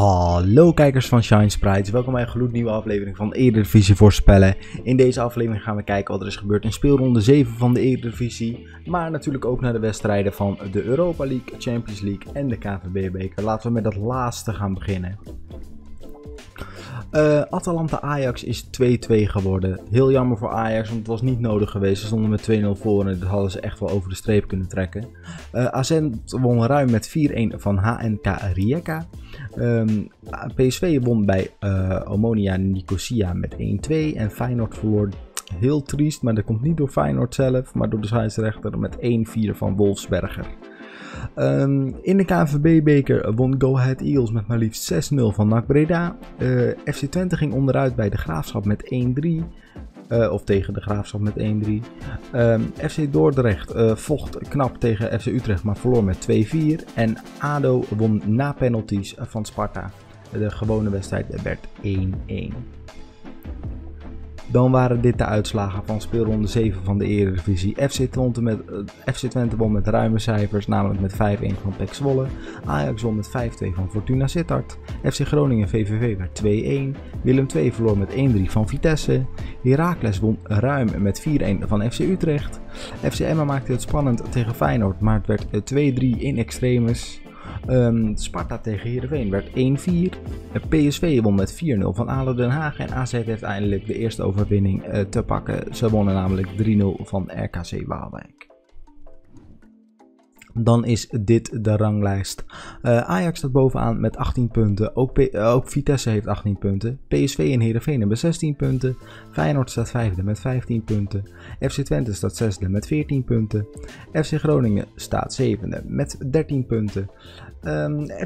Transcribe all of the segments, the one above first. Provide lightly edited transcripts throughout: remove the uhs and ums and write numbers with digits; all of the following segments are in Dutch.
Hallo kijkers van ShineSprites, welkom bij een gloednieuwe aflevering van Eredivisie voorspellen. In deze aflevering gaan we kijken wat er is gebeurd in speelronde 7 van de Eredivisie. Maar natuurlijk ook naar de wedstrijden van de Europa League, Champions League en de KNVB-beker. Laten we met dat laatste gaan beginnen. Atalanta Ajax is 2-2 geworden. Heel jammer voor Ajax, want het was niet nodig geweest. Ze stonden met 2-0 voor en dat hadden ze echt wel over de streep kunnen trekken. AZ won ruim met 4-1 van HNK Rijeka. PSV won bij Omonia Nicosia met 1-2 en Feyenoord verloor. Heel triest, maar dat komt niet door Feyenoord zelf, maar door de scheidsrechter met 1-4 van Wolfsberger. In de KNVB-beker won Go Ahead Eagles met maar liefst 6-0 van NAC Breda. FC Twente ging onderuit bij De Graafschap met 1-3. Of tegen De Graafschap met 1-3. FC Dordrecht vocht knap tegen FC Utrecht, maar verloor met 2-4. En ADO won na penalties van Sparta. De gewone wedstrijd werd 1-1. Dan waren dit de uitslagen van speelronde 7 van de Eredivisie. FC Twente won met ruime cijfers, namelijk met 5-1 van PEC Zwolle. Ajax won met 5-2 van Fortuna Sittard. FC Groningen VVV werd 2-1. Willem II verloor met 1-3 van Vitesse. Heracles won ruim met 4-1 van FC Utrecht. FC Emmen maakte het spannend tegen Feyenoord, maar het werd 2-3 in extremis. Sparta tegen Heerenveen werd 1-4. PSV won met 4-0 van ADO Den Haag. En AZ heeft eindelijk de eerste overwinning te pakken. Ze wonnen namelijk 3-0 van RKC Waalwijk. Dan is dit de ranglijst. Ajax staat bovenaan met 18 punten. Ook Vitesse heeft 18 punten. PSV en Heerenveen hebben 16 punten. Feyenoord staat vijfde met 15 punten. FC Twente staat zesde met 14 punten. FC Groningen staat zevende met 13 punten.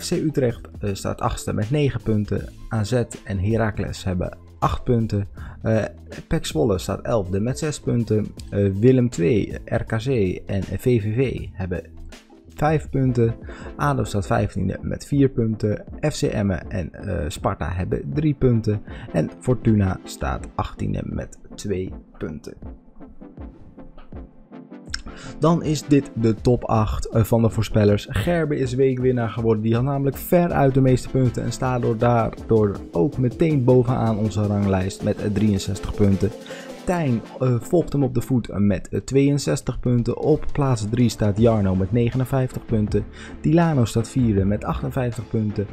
FC Utrecht staat achtste met 9 punten. AZ en Heracles hebben 8 punten. PEC Zwolle staat 11e met 6 punten. Willem II, RKC en VVV hebben 5 punten. ADO staat 15e met 4 punten. FC Emmen en Sparta hebben 3 punten. En Fortuna staat 18e met 2 punten. Dan is dit de top 8 van de voorspellers. Gerben is weekwinnaar geworden. Die had namelijk veruit de meeste punten en staat daardoor ook meteen bovenaan onze ranglijst met 63 punten. Tijn volgt hem op de voet met 62 punten. Op plaats 3 staat Jarno met 59 punten. Dilano staat 4e met 58 punten.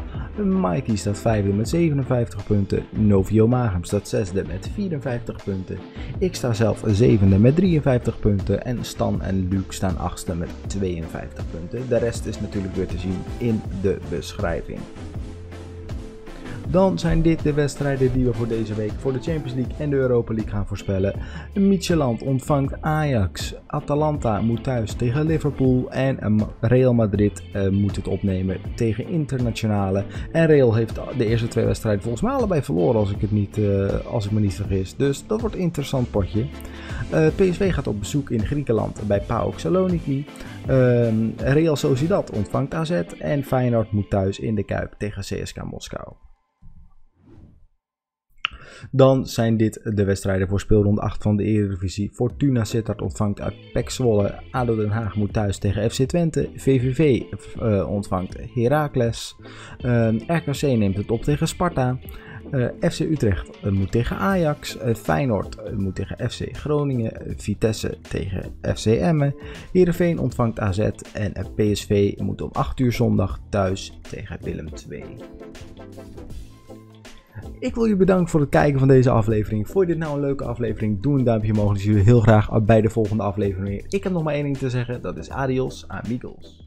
Mikey staat 5e met 57 punten. Novio Magum staat 6e met 54 punten. Ik sta zelf 7e met 53 punten. En Stan en Luc staan 8e met 52 punten. De rest is natuurlijk weer te zien in de beschrijving. Dan zijn dit de wedstrijden die we voor deze week voor de Champions League en de Europa League gaan voorspellen. Midtjylland ontvangt Ajax, Atalanta moet thuis tegen Liverpool en Real Madrid moet het opnemen tegen Internationale. En Real heeft de eerste twee wedstrijden volgens mij allebei verloren als ik me niet vergis. Dus dat wordt een interessant potje. PSV gaat op bezoek in Griekenland bij PAOK Saloniki. Real Sociedad ontvangt AZ en Feyenoord moet thuis in de Kuip tegen CSKA Moskou. Dan zijn dit de wedstrijden voor speelronde 8 van de Eredivisie. Fortuna Sittard ontvangt PEC Zwolle. ADO Den Haag moet thuis tegen FC Twente. VVV ontvangt Heracles. RKC neemt het op tegen Sparta. FC Utrecht moet tegen Ajax. Feyenoord moet tegen FC Groningen. Vitesse tegen FC Emmen. Heerenveen ontvangt AZ. En PSV moet om 8 uur zondag thuis tegen Willem II. Ik wil je bedanken voor het kijken van deze aflevering. Vond je dit nou een leuke aflevering? Doe een duimpje omhoog. Dan zie je heel graag bij de volgende aflevering. Ik heb nog maar één ding te zeggen. Dat is adios, amigos.